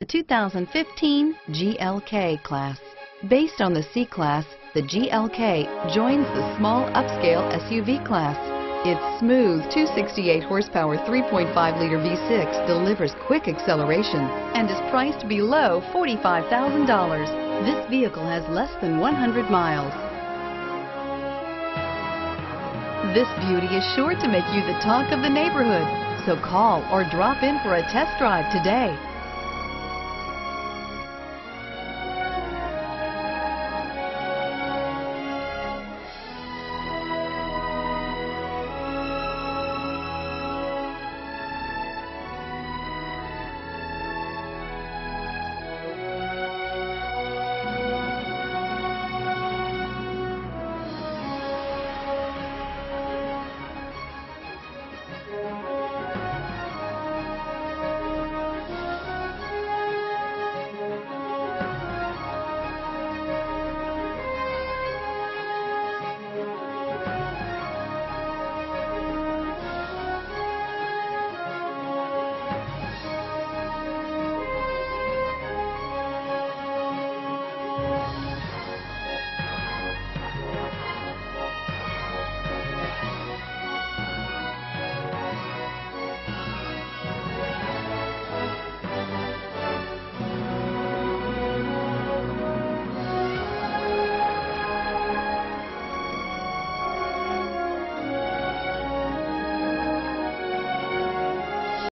The 2015 GLK class. Based on the C-Class, the GLK joins the small upscale SUV class. Its smooth 268 horsepower 3.5-liter V6 delivers quick acceleration and is priced below $45,000. This vehicle has less than 100 miles. This beauty is sure to make you the talk of the neighborhood, so call or drop in for a test drive today.